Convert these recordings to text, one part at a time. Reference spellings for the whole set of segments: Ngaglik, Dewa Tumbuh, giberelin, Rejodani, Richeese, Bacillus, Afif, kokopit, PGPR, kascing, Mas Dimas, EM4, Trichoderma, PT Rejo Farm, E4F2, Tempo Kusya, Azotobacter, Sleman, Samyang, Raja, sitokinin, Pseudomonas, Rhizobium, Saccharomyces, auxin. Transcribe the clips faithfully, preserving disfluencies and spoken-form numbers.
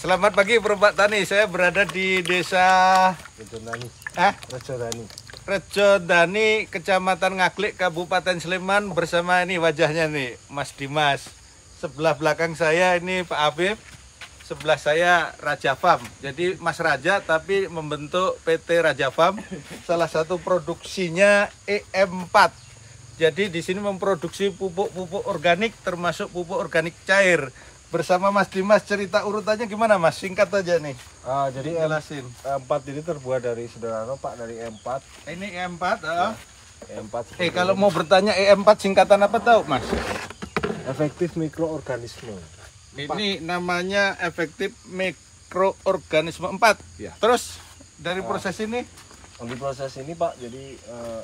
Selamat pagi perempat tani. Saya berada di desa Rejodani. Eh? Rejodani. Rejodani, Kecamatan Ngaglik, Kabupaten Sleman, bersama ini wajahnya nih Mas Dimas. Sebelah belakang saya ini Pak Afif. Sebelah saya Raja Farm, jadi Mas Raja tapi membentuk P T Rejo Farm. Salah satu produksinya E M empat. Jadi di sini memproduksi pupuk-pupuk organik, termasuk pupuk organik cair. Bersama Mas Dimas, cerita urutannya gimana Mas? Singkat aja nih. Ah, jadi E M empat ini terbuat dari sederhana Pak, dari E M empat. Ini E M empat. Uh. Ya, E M empat. Eh kalau mau bertanya E M empat singkatan apa tahu Mas? Efektif mikroorganisme. Ini namanya efektif mikroorganisme empat ya. Terus dari proses nah, ini? Dari proses ini Pak, jadi eh,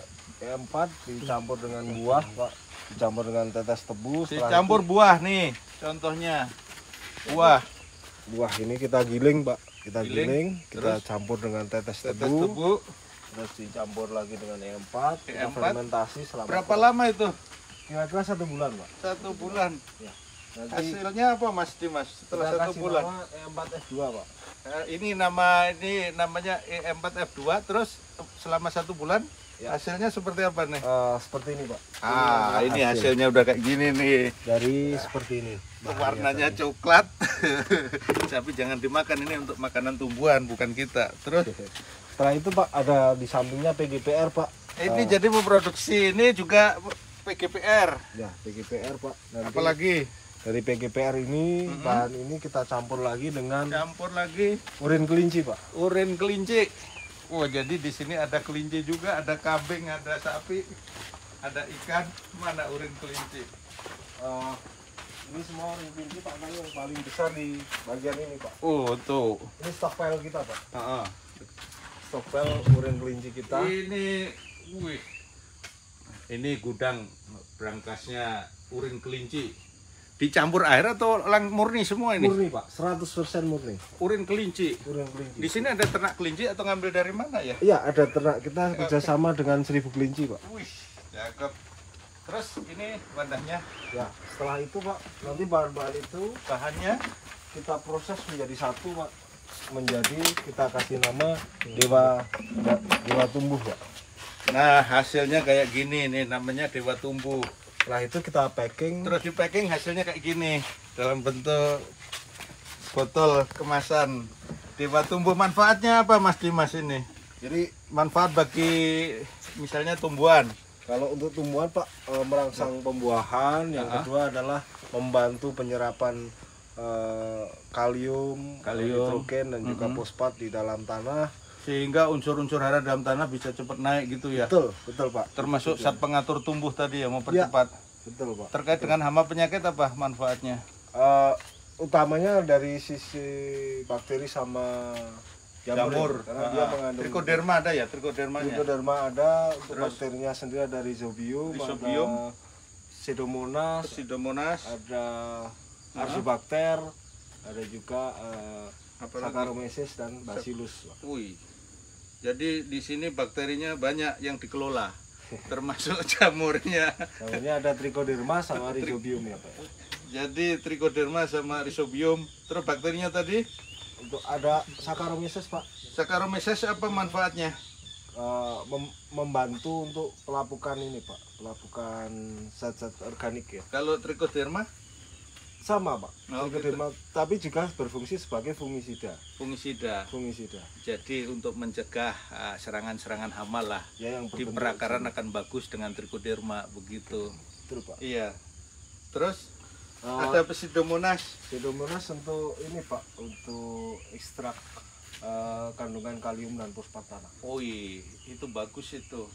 E empat dicampur dengan buah Pak, dicampur dengan tetes tebu. Dicampur itu, buah nih, contohnya buah. Buah ini kita giling Pak, kita giling, giling kita terus campur dengan tetes, tetes tebu, tebu. Terus dicampur lagi dengan E empat, kita fermentasi selama berapa Pak lama itu? Kira-kira satu bulan Pak. Satu bulan. Ya. Nanti, hasilnya apa Mas Dimas setelah satu bulan? E empat F dua Pak. Eh, ini nama ini namanya E empat F dua. Terus selama satu bulan ya, hasilnya seperti apa nih? Uh, seperti ini Pak. Ini ah ini hasil. Hasilnya udah kayak gini nih. Dari nah, seperti ini. Warnanya tadi coklat. Tapi jangan dimakan, ini untuk makanan tumbuhan bukan kita. Terus setelah itu Pak ada di sampingnya P G P R Pak. Ini uh, jadi memproduksi ini juga P G P R. Ya P G P R Pak. Nanti apalagi? Dari P G P R ini, mm-hmm, bahan ini kita campur lagi dengan campur lagi urin kelinci Pak. Urin kelinci. Wah, oh, jadi di sini ada kelinci juga, ada kambing, ada sapi, ada ikan, mana urin kelinci. Uh, ini semua urin kelinci Pak, yang paling besar di bagian ini Pak. Oh, tuh. Ini stockpile kita Pak. Uh-huh. Stockpile urin kelinci kita. Ini, wih, ini gudang berangkasnya urin kelinci. Dicampur air atau lang murni semua ini? Murni Pak, seratus persen murni. Urin kelinci. Urin kelinci. Di sini ada ternak kelinci atau ngambil dari mana ya? Iya, ada ternak kita kerjasama dengan seribu kelinci Pak. Wih, cakep. Terus ini wadahnya? Ya, setelah itu Pak, nanti bahan-bahan itu bahannya kita proses menjadi satu Pak. Menjadi kita kasih nama Dewa Dewa Tumbuh Pak. Nah, hasilnya kayak gini nih, namanya Dewa Tumbuh. Setelah itu kita packing. Terus di packing hasilnya kayak gini, dalam bentuk botol kemasan. Dewa Tumbuh, manfaatnya apa Mas Dimas ini? Jadi manfaat bagi misalnya tumbuhan. Kalau untuk tumbuhan Pak, merangsang pembuahan. Yang kedua adalah membantu penyerapan eh, kalium, kalium, nitrogen dan juga mm-hmm, fosfat di dalam tanah. Sehingga unsur-unsur hara dalam tanah bisa cepat naik gitu ya. Betul, betul Pak. Termasuk betul, saat pengatur tumbuh tadi ya, mempercepat. Ya, betul Pak. Terkait betul dengan hama penyakit apa manfaatnya? Uh, utamanya dari sisi bakteri sama jamur, jamur. Karena uh, dia mengandung Trichoderma ada ya, Trichodermanya. Trichoderma ada, untuk terus bakterinya sendiri ada Rhizobium, Rhizobium, ada Pseudomonas, Pseudomonas, ada Azotobacter, ada juga uh, Saccharomyces dan Bacillus. Wih. Jadi di sini bakterinya banyak yang dikelola, termasuk jamurnya. Jamurnya ada Trichoderma sama Rhizobium ya Pak. Jadi Trichoderma sama Rhizobium. Terus bakterinya tadi? Untuk ada Saccharomyces Pak. Saccharomyces apa manfaatnya? Uh, mem membantu untuk pelapukan ini Pak, pelapukan zat-zat organik ya. Kalau Trichoderma? Sama Pak, oh, Trichoderma, gitu, tapi juga berfungsi sebagai fungisida. Fungisida. Fungisida. Jadi untuk mencegah serangan-serangan uh, hama lah. Ya, yang di perakaran akan bagus dengan Trichoderma begitu. Betul Pak. Iya. Terus uh, ada Pseudomonas. Pseudomonas untuk ini Pak, untuk ekstrak uh, kandungan kalium dan fosfat tanah. Oh iya, itu bagus itu.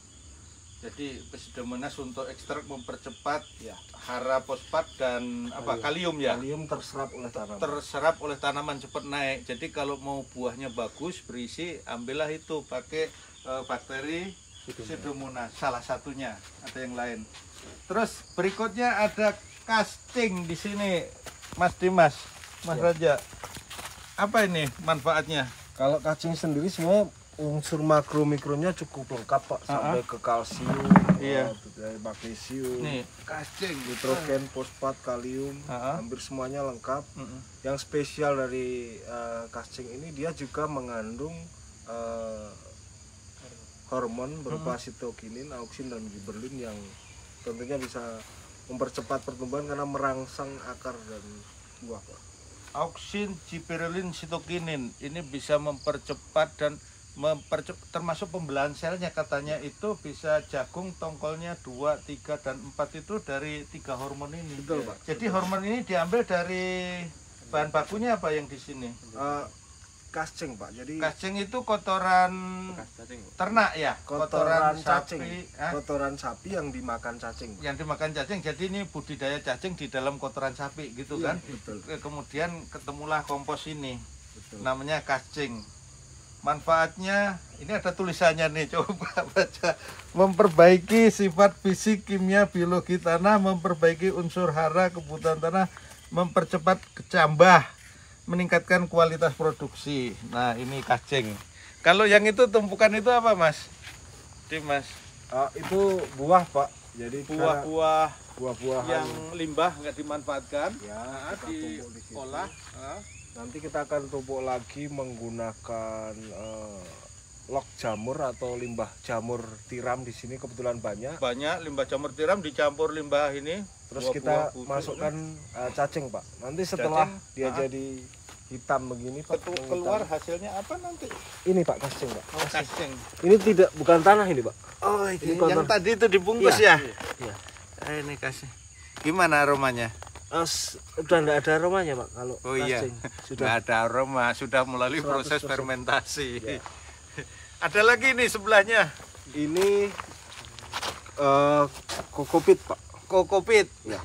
Jadi Pseudomonas untuk ekstrak mempercepat ya, hara fosfat dan apa kalium, kalium ya. Kalium terserap oleh tanaman. Terserap oleh tanaman cepat naik. Jadi kalau mau buahnya bagus berisi, ambillah itu pakai e, bakteri Pseudomonas salah satunya, ada yang lain. Terus berikutnya ada kascing di sini Mas Dimas, Mas ya Raja. Apa ini manfaatnya? Kalau kascing sendiri sebenarnya unsur makro mikronya cukup lengkap Pak, sampai uh -huh. ke kalsium, iya, uh, magnesium, kascing, nitrogen, fosfat, kalium, uh -huh. hampir semuanya lengkap. Uh -huh. Yang spesial dari uh, kascing ini, dia juga mengandung uh, hormon berupa uh -huh. sitokinin, auxin, dan giberelin yang tentunya bisa mempercepat pertumbuhan karena merangsang akar dan buah Pak. Auxin, giberelin, sitokinin ini bisa mempercepat dan Mempercep, termasuk pembelahan selnya katanya itu bisa jagung tongkolnya dua, tiga, dan empat itu dari tiga hormon ini. Betul, Pak. Jadi betul. Hormon ini diambil dari bahan bakunya apa yang di sini? Uh, kascing Pak. Jadi kascing itu kotoran ternak ya, kotoran, kotoran sapi, cacing. Eh? Kotoran sapi yang dimakan cacing Pak. Yang dimakan cacing. Jadi ini budidaya cacing di dalam kotoran sapi gitu iya, kan. Betul. Kemudian ketemulah kompos ini. Betul. Namanya kascing. Manfaatnya, ini ada tulisannya nih, coba baca. Memperbaiki sifat fisik, kimia, biologi tanah, memperbaiki unsur hara, kebutuhan tanah, mempercepat kecambah, meningkatkan kualitas produksi. Nah, ini kascing. Kalau yang itu tumpukan itu apa, Mas? Dimas? Uh, itu buah, Pak. Jadi buah-buah buah-buah yang limbah nggak dimanfaatkan, ya, diolah. Nanti kita akan tumpuk lagi menggunakan uh, log jamur atau limbah jamur tiram. Di sini kebetulan banyak. Banyak limbah jamur tiram dicampur limbah ini. Terus buah, kita buah, masukkan uh, cacing Pak. Nanti setelah cacing, dia ah. jadi hitam begini Pak. Ketu keluar hitam. Hasilnya apa nanti? Ini Pak kascing Pak. Oh, kascing. Ini tidak bukan tanah ini Pak. Oh ini, ini yang tadi itu dibungkus iya, ya. Iya. Iya. Ini kasih. Gimana aromanya? Sudah nggak ada aromanya Pak kalau oh, kascing iya. Sudah nggak ada aroma, sudah melalui seratus persen. Proses fermentasi ya. Ada lagi nih sebelahnya ini uh, kokopit Pak. Kokopit ya,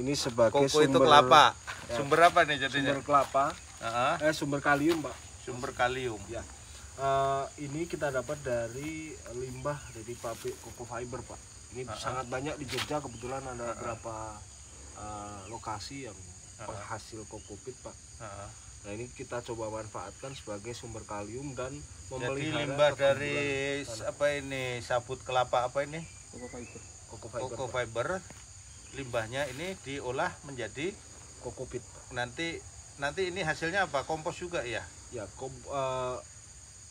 ini sebagai koko sumber itu kelapa ya. Sumber apa nih jadinya? Sumber kelapa uh -huh. eh, sumber kalium Pak, sumber kalium ya. Uh, ini kita dapat dari limbah dari pabrik koko fiber Pak. Ini uh -huh. sangat banyak di Jogja, kebetulan ada uh -huh. berapa Uh, lokasi yang uh-huh. penghasil kokopit Pak. Uh-huh. Nah ini kita coba manfaatkan sebagai sumber kalium dan memelihara. Jadi limbah dari tanah. Apa ini sabut kelapa apa ini? Koko fiber. Koko fiber, Koko fiber limbahnya ini diolah menjadi kokopit. Nanti nanti ini hasilnya apa? Kompos juga ya? Ya kom, uh,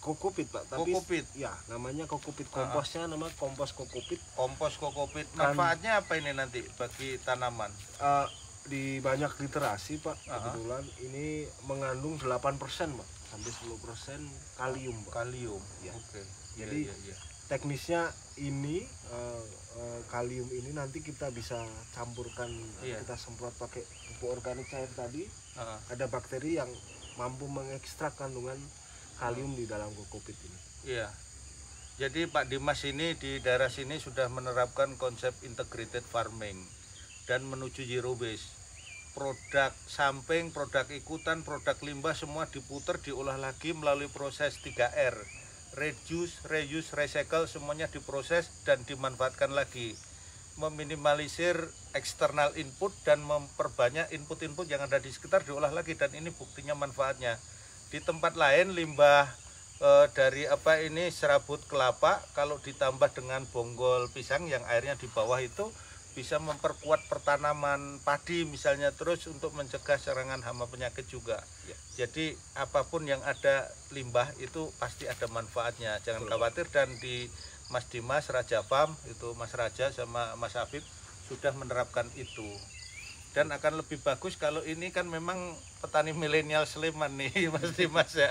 kokopit Pak. Tapi kokopit. Ya namanya kokopit. Komposnya uh-huh. nama kompos kokopit. Kompos kokopit. Manfaatnya apa ini nanti bagi tanaman? Uh, di banyak literasi Pak. Uh-huh. Kebetulan ini mengandung delapan persen Pak, sampai sepuluh persen kalium Pak. Kalium. Ya. Oke. Okay. Jadi ya, ya, ya. teknisnya ini uh, uh, kalium ini nanti kita bisa campurkan. Yeah. Kita semprot pakai pupuk organik cair tadi. Uh-huh. Ada bakteri yang mampu mengekstrak kandungan kalium di dalam kokopit ini. Iya. Jadi Pak Dimas ini di daerah sini sudah menerapkan konsep integrated farming dan menuju zero waste. Produk samping, produk ikutan, produk limbah semua diputar, diolah lagi melalui proses tiga R. Reduce, reuse, recycle semuanya diproses dan dimanfaatkan lagi. Meminimalisir eksternal input dan memperbanyak input-input yang ada di sekitar diolah lagi, dan ini buktinya manfaatnya. Di tempat lain limbah e, dari apa ini serabut kelapa kalau ditambah dengan bonggol pisang yang airnya di bawah itu bisa memperkuat pertanaman padi misalnya, terus untuk mencegah serangan hama penyakit juga ya. Jadi apapun yang ada limbah itu pasti ada manfaatnya, jangan Betul. khawatir. Dan di Mas Dimas Raja Farm itu Mas Raja sama Mas Afif sudah menerapkan itu. Dan akan lebih bagus kalau ini kan memang petani milenial Sleman nih Mas Dimas ya.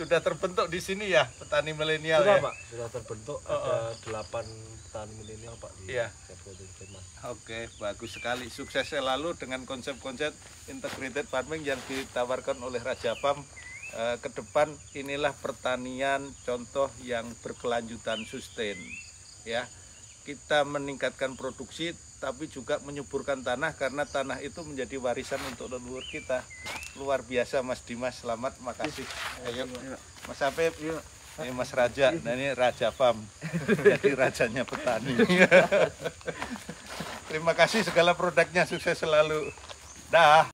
Sudah terbentuk di sini ya petani milenial ya Pak. Sudah terbentuk oh, ada delapan petani milenial Pak di ya. Sleman. Oke, bagus sekali. Sukses selalu dengan konsep-konsep integrated farming yang ditawarkan oleh Raja Farm. Eh, ke depan inilah pertanian contoh yang berkelanjutan sustain ya. Kita meningkatkan produksi tapi juga menyuburkan tanah karena tanah itu menjadi warisan untuk leluhur kita. Luar biasa Mas Dimas, selamat, makasih. Ayo Mas Afif, ini Mas Raja, nah ini Raja Farm, jadi rajanya petani. Terima kasih segala produknya, sukses selalu. Dah.